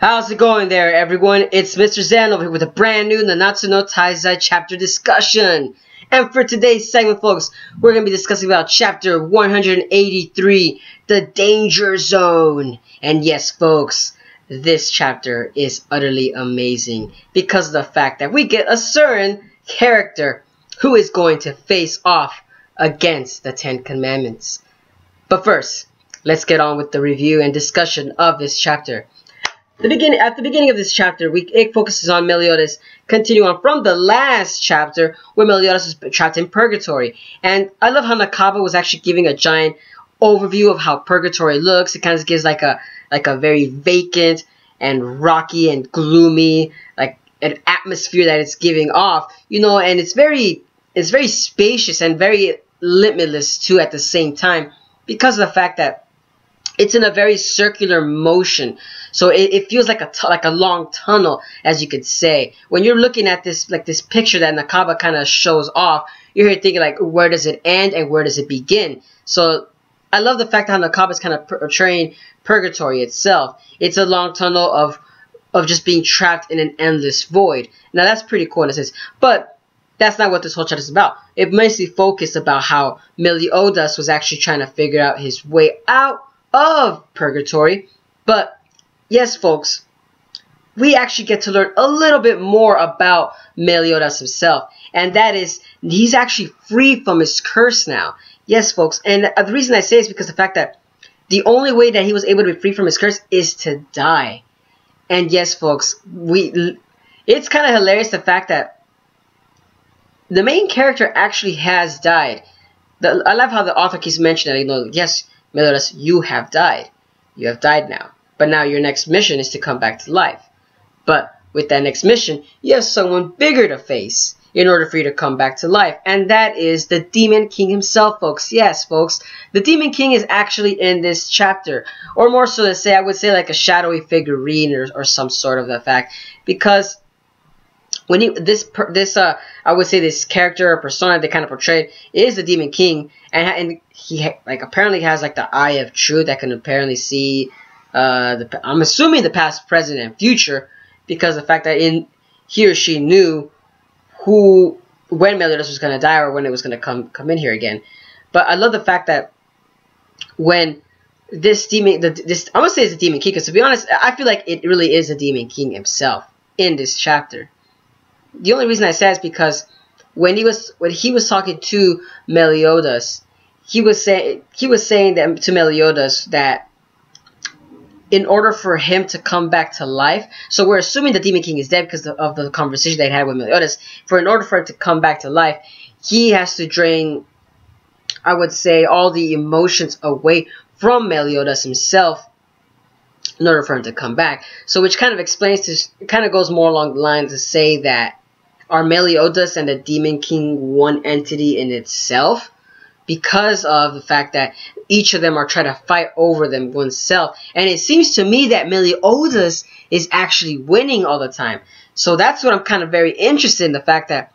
How's it going there, everyone? It's Mr. Zen over here with a brand new Nanatsu no Taizai chapter discussion. And for today's segment, folks, we're going to be discussing about chapter 183, the Danger Zone. And yes, folks, this chapter is utterly amazing because of the fact that we get a certain character who is going to face off against the Ten Commandments. But first, let's get on with the review and discussion of this chapter. At the beginning of this chapter, it focuses on Meliodas, continuing on from the last chapter where Meliodas was trapped in Purgatory. And I love how Nakaba was actually giving a giant overview of how Purgatory looks. It kind of gives like a very vacant and rocky and gloomy like an atmosphere that it's giving off, you know. And it's very spacious and very limitless too at the same time because of the fact that it's in a very circular motion, so it feels like a long tunnel, as you could say. When you're looking at this picture that Nakaba kind of shows off, you're here thinking like, where does it end and where does it begin? So I love the fact that Nakaba's kind of portraying Purgatory itself. It's a long tunnel of just being trapped in an endless void. Now that's pretty cool in a sense, but that's not what this whole chapter is about. It mostly focused about how Meliodas was actually trying to figure out his way out of Purgatory. But yes, folks, we actually get to learn a little bit more about Meliodas himself, and that is he's actually free from his curse now. Yes, folks, and the reason I say is because the fact that the only way that he was able to be free from his curse is to die. And yes, folks, it's kind of hilarious the fact that the main character actually has died. I love how the author keeps mentioning that, you know, yes, Meliodas, you have died. You have died now. But now your next mission is to come back to life. But with that next mission, you have someone bigger to face in order for you to come back to life. And that is the Demon King himself, folks. Yes, folks. The Demon King is actually in this chapter. Or more so to say, I would say like a shadowy figurine or some sort of the fact. Because when this character or persona they kind of portrayed is the Demon King, and he apparently has like the eye of truth that can apparently see I'm assuming the past, present, and future, because the fact that he or she knew when Meliodas was gonna die or when it was gonna come in here again. But I love the fact that when I'm gonna say it's the Demon King, because to be honest, I feel like it really is the Demon King himself in this chapter. The only reason I say is because when he was talking to Meliodas, he was saying that to Meliodas that in order for him to come back to life, so we're assuming the Demon King is dead because of the conversation they had with Meliodas. In order for him to come back to life, he has to drain, I would say, all the emotions away from Meliodas himself in order for him to come back. So which kind of explains this, it kind of goes more along the line to say that are Meliodas and the Demon King one entity in itself, because of the fact that each of them are trying to fight over them oneself. And it seems to me that Meliodas is actually winning all the time. So that's what I'm kind of very interested in, the fact that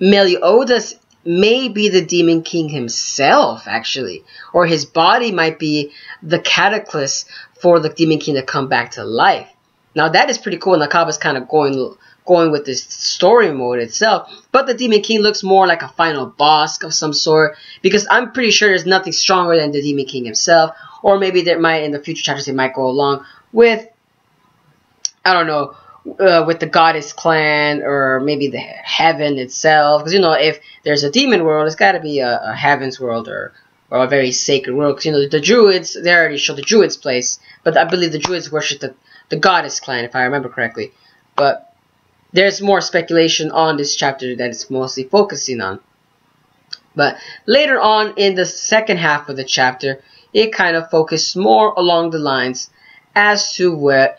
Meliodas may be the Demon King himself, actually, or his body might be the catalyst for the Demon King to come back to life. Now that is pretty cool. Nakaba's kind of going with this story mode itself, but the Demon King looks more like a final boss of some sort, because I'm pretty sure there's nothing stronger than the Demon King himself. Or maybe there might, in the future chapters, they might go along with, I don't know, with the Goddess Clan, or maybe the Heaven itself, because, you know, if there's a demon world, it's got to be a Heaven's world or a very sacred world. Because, you know, the Druids, they already show the Druids' place, but I believe the Druids worship the Goddess Clan, if I remember correctly. But there's more speculation on this chapter that it's mostly focusing on. But later on in the second half of the chapter, it kind of focused more along the lines as to where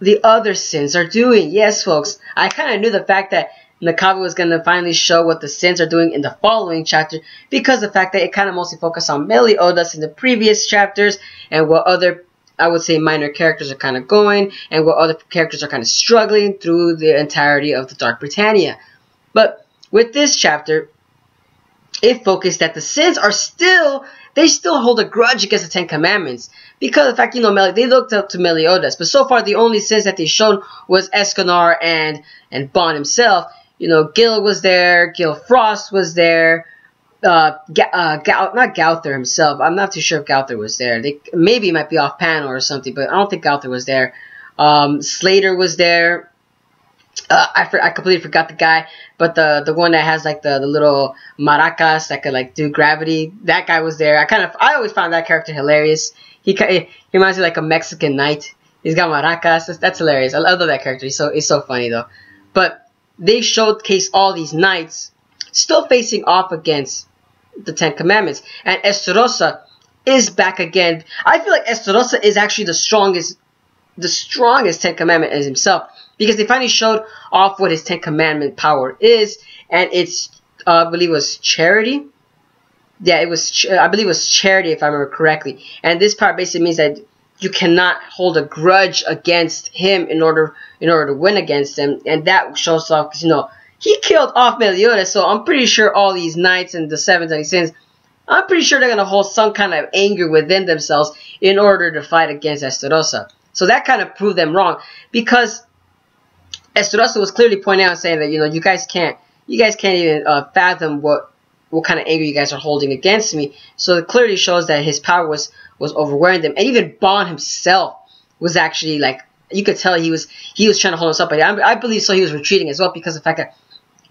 the other sins are doing. Yes, folks, I kind of knew the fact that Nakaba was going to finally show what the sins are doing in the following chapter, because the fact that it kind of mostly focused on Meliodas in the previous chapters, and what other, I would say, minor characters are kind of going, and what other characters are kind of struggling through the entirety of the Dark Britannia. But with this chapter, it focused that the sins are still they still hold a grudge against the Ten Commandments because of the fact, you know, they looked up to Meliodas. But so far, the only sins that they showed was Escanor and Ban himself. You know, Gil was there, Gilfrost was there, not Gowther himself. I'm not too sure if Gowther was there. Maybe it might be off panel or something, but I don't think Gowther was there. Slater was there. I completely forgot the guy, but the one that has like the little maracas that could like do gravity, that guy was there. I always found that character hilarious. He reminds me like a Mexican knight. He's got maracas. That's hilarious. I love that character. He's so funny though. But they showcase all these knights still facing off against the Ten Commandments, and Estarossa is back again. I feel like Estarossa is actually the strongest Ten Commandment as himself, because they finally showed off what his Ten Commandment power is, and it's, I believe it was charity. Yeah, it was, I believe it was charity if I remember correctly. And this power basically means that you cannot hold a grudge against him in order to win against him, and that shows off because, you know, he killed off Meliodas, so I'm pretty sure all these knights and the seven deadly sins, I'm pretty sure they're gonna hold some kind of anger within themselves in order to fight against Estarossa. So that kind of proved them wrong, because Estarossa was clearly pointing out, saying that, you know, you guys can't even fathom what kind of anger you guys are holding against me. So it clearly shows that his power was overwhelming them, and even Bond himself was actually, like, you could tell he was trying to hold himself, but I believe so he was retreating as well because of the fact that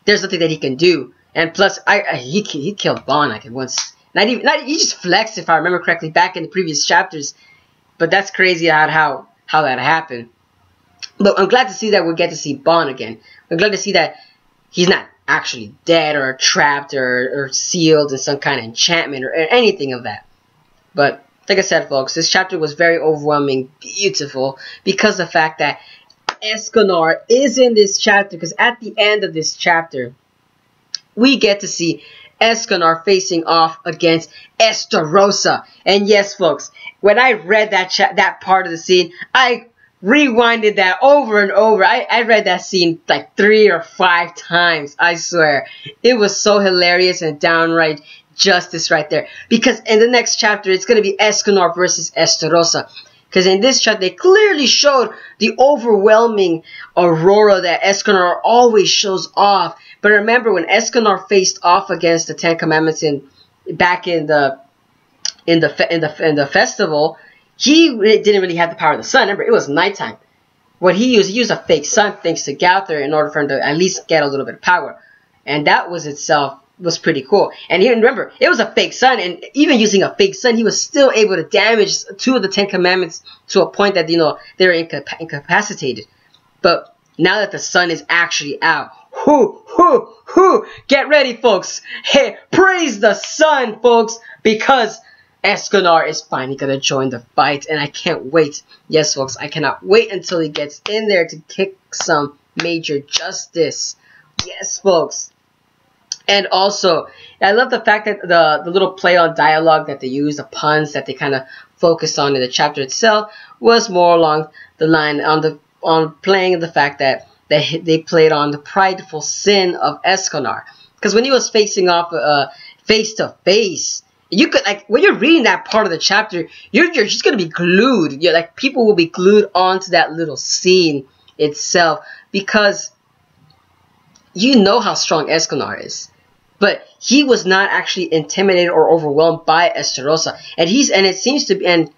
there's nothing that he can do, and plus he killed Bond like once. He just flexed, if I remember correctly, back in the previous chapters. But that's crazy how that happened. But I'm glad to see that we'll get to see Ban again. I'm glad to see that he's not actually dead or trapped or sealed in some kind of enchantment or anything of that. But like I said, folks, this chapter was very overwhelming, beautiful, because of the fact that Escanor is in this chapter, because at the end of this chapter, we get to see Escanor facing off against Estarossa. And yes, folks, when I read that part of the scene, I rewinded that over and over. I read that scene like 3 or 5 times, I swear. It was so hilarious and downright justice right there. Because in the next chapter, it's going to be Escanor versus Estarossa. Because in this chapter, they clearly showed the overwhelming aurora that Escanor always shows off. But remember, when Escanor faced off against the Ten Commandments back in the festival, he didn't really have the power of the sun. Remember, it was nighttime. What he used a fake sun thanks to Gowther in order for him to at least get a little bit of power. And that was itself was pretty cool. And even remember, it was a fake sun, and even using a fake sun, he was still able to damage 2 of the Ten Commandments to a point that, you know, they were incapacitated. But now that the sun is actually out, whoo, get ready, folks. Hey, praise the sun, folks, because Escanor is finally going to join the fight, and I can't wait. Yes, folks, I cannot wait until he gets in there to kick some major justice. Yes, folks. And also, I love the fact that the little play on dialogue that they use, the puns that they kind of focused on in the chapter itself, was more along the line on playing the fact that they played on the prideful sin of Escanor. Because when he was facing off face to face, you could, like, when you're reading that part of the chapter, you're just gonna be glued. You're like, people will be glued onto that little scene itself, because you know how strong Escanor is. But he was not actually intimidated or overwhelmed by Estarossa. And it seems to be, and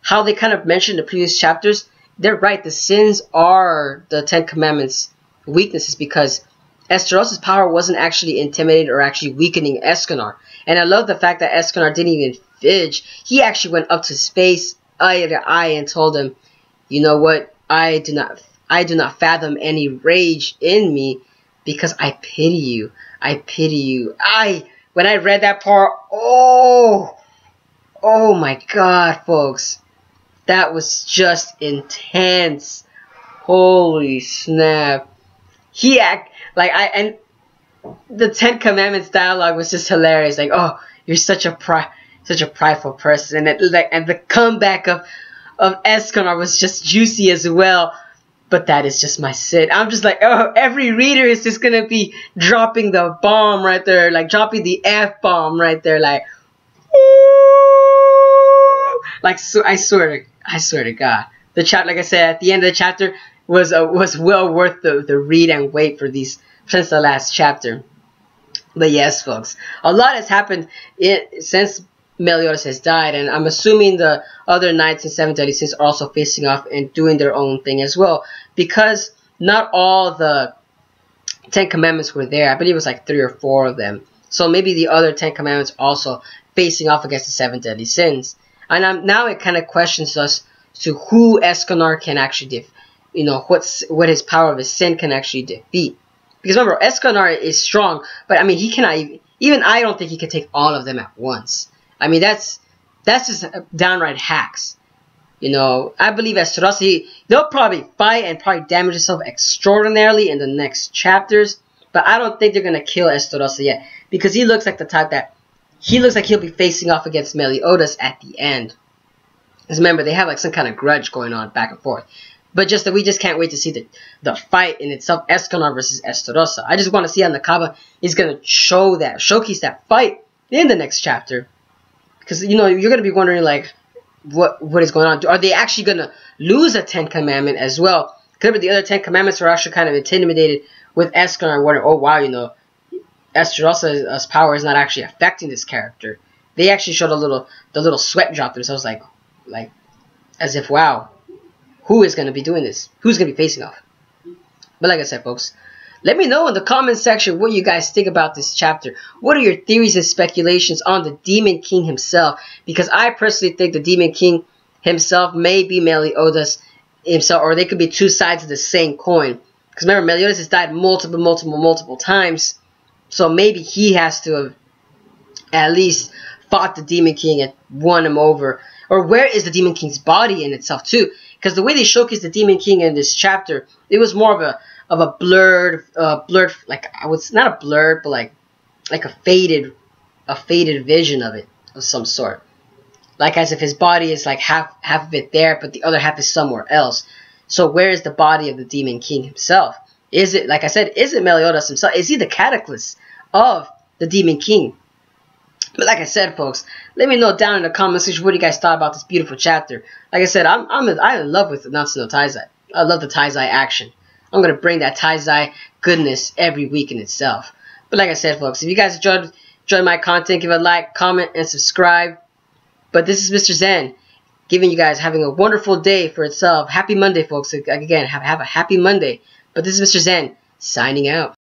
how they kind of mentioned in the previous chapters, they're right, the sins are the Ten Commandments' weaknesses, because Estarossa's power wasn't actually intimidated or actually weakening Escanor. And I love the fact that Escanor didn't even fidge. He actually went up to space, eye to eye, and told him, you know what, I do not fathom any rage in me, because I pity you. I pity you. When I read that part, oh my God, folks. That was just intense. Holy snap. And the Ten Commandments dialogue was just hilarious. Like, oh, you're such a prideful person. And the comeback of Escanor was just juicy as well. But that is just my sin. I'm just like, oh, every reader is just gonna be dropping the bomb right there, like dropping the F-bomb right there, like, ooh. Like, so I swear to God, the chapter, like I said, at the end of the chapter was well worth the read and wait for these since the last chapter. But yes, folks, a lot has happened since Meliodas has died, and I'm assuming the other knights in 736 are also facing off and doing their own thing as well, because not all the 10 Commandments were there. I believe it was like 3 or 4 of them. So maybe the other 10 Commandments also facing off against the 7 deadly sins. And now it kind of questions us to who Escanor can actually defeat. You know, what his power of his sin can actually defeat. Because remember, Escanor is strong, but I mean, he cannot even I don't think he can take all of them at once. I mean, that's just downright hacks. You know, I believe Estarossa, they'll probably fight and probably damage himself extraordinarily in the next chapters. But I don't think they're going to kill Estarossa yet. Because he looks like the type that, he looks like he'll be facing off against Meliodas at the end. Because remember, they have like some kind of grudge going on back and forth. But just that we just can't wait to see the fight in itself, Escanor versus Estarossa. I just want to see how Nakaba is going to show that, showcase that fight in the next chapter. Because, you know, you're going to be wondering, like, what is going on? Are they actually going to lose a 10th commandment as well? Because the other 10 commandments were actually kind of intimidated with Escanor and wondering, oh, wow, you know, Estarossa's power is not actually affecting this character. They actually showed the little sweat drop themselves, like as if, wow, who is going to be doing this? Who's going to be facing off? But like I said, folks, let me know in the comment section what you guys think about this chapter. What are your theories and speculations on the Demon King himself? Because I personally think the Demon King himself may be Meliodas himself, or they could be two sides of the same coin. Because remember, Meliodas has died multiple times, so maybe he has to have at least fought the Demon King and won him over. Or where is the Demon King's body in itself too? Because the way they showcased the Demon King in this chapter, it was more of a blurred, like, I was not a blurred, but like a faded vision of it of some sort, like as if his body is like half of it there, but the other half is somewhere else. So where is the body of the Demon King himself? Is it, like I said, is it Meliodas himself? Is he the cataclysm of the Demon King? But like I said, folks, let me know down in the comment section what you guys thought about this beautiful chapter. Like I said, I'm in love with Nanatsu no Taizai. I love the Taizai action. I'm going to bring that Taizai goodness every week in itself. But like I said, folks, if you guys enjoyed my content, give it a like, comment, and subscribe. But this is Mr. Zen, giving you guys, having a wonderful day for itself. Happy Monday, folks. Again, have a happy Monday. But this is Mr. Zen, signing out.